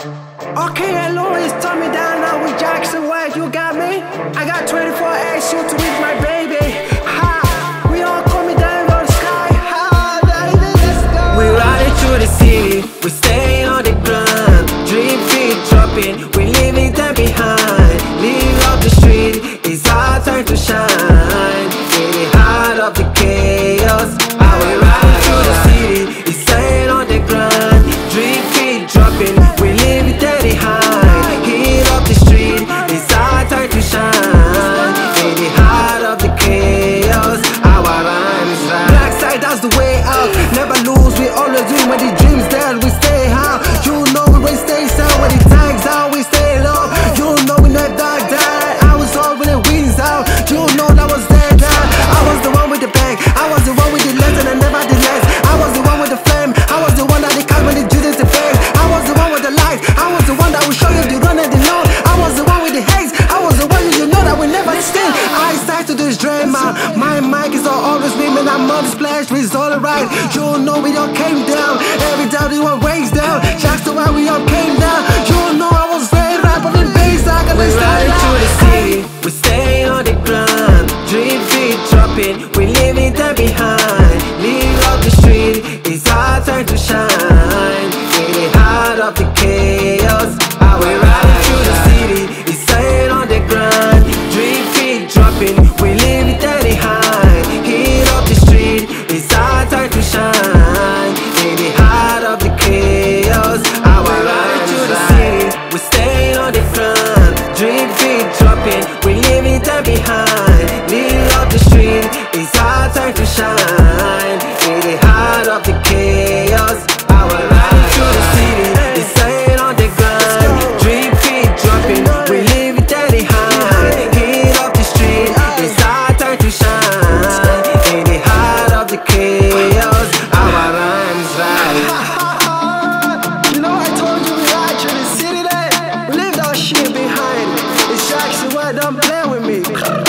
Okay, hello, it's Tommy down now with Jackson White, you got me? I got 24-8 shoots with my baby. Ha! We all coming down to the sky. Ha! Baby, let's go. We riding through the city, we stay on the ground. Drip feet dropping, we leaving them behind. Leave up the street, it's our time to shine. In the heart of the chaos, I will ride through the city, it's staying on the ground. Drip feet dropping, we leave it there behind. Heat up the street, it's our time to shine. In the heart of the chaos, our rhyme is right. Black side, that's the way out. Never lose, we always win. When the dream's dead, we stay high. You know we will stay sound. When the tags out, we stay low. You know we never die. I was all when it wins out. You know that was dead down. I was the one with the bag, I was the one with the lens, and I never did less. I was the one with the flame, I was the one that they caught when the Judas the fame. I was the one with the light, I was the one that would show you the run and the load. I was the one with the haze, I was the one you know that we never stand. I start to this dream out. My mic is all always me, man, I'm on the splash, it's all right. You know we all came down, every doubt you were raised down. Shocks to why we all came down. You know I was very right, but the bass, I got this right to the city, we stay on the ground. Dream feet dropping, we leaving them behind. Leave up the street, it's our time to shine. In the heart of the chaos, I will ride through the city, it's staying on the ground. Dream feet dropping, we leave it there behind. Heat up the street, it's our time to shine. In the heart of the chaos, I will ride through the city, we stay on the ground. Dream feet dropping, we leave it there behind. Leave up the street, it's our time to shine. In the heart of the chaos, I will ride through the city, it's staying on the ground. Drip feet dropping, we leave it there behind. Heat up the street, it's our time to shine. In the heart of the chaos, our rhymes right. You know, I told you we ride through the city, that we leave that shit behind. It's Jackson White, don't play with me.